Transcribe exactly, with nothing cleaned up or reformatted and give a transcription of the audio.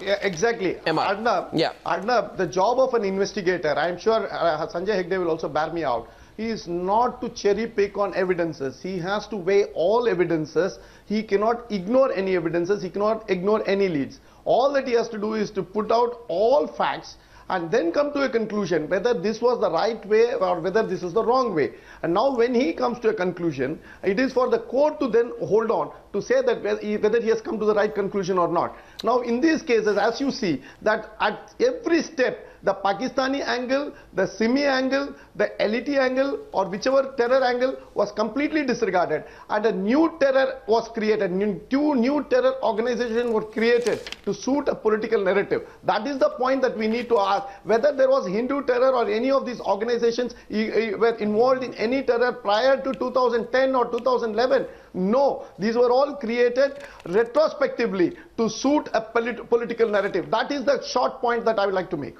Yeah, exactly. Adnan, yeah. Adnan, the job of an investigator, I'm sure uh, Sanjay Hegde will also bear me out, he is not to cherry pick on evidences. He has to weigh all evidences. He cannot ignore any evidences. He cannot ignore any leads. All that he has to do is to put out all facts and then come to a conclusion whether this was the right way or whether this is the wrong way. And now when he comes to a conclusion, it is for the court to then hold on to say that whether he has come to the right conclusion or not. Now in these cases, as you see, that at every step, the Pakistani angle, the Simi angle, the L E T angle, or whichever terror angle was completely disregarded, and a new terror was created. New, two new terror organizations were created to suit a political narrative. That is the point that we need to ask, whether there was Hindu terror or any of these organizations were involved in any terror prior to two thousand ten or two thousand eleven. No, these were all created retrospectively to suit a polit political narrative. That is the short point that I would like to make.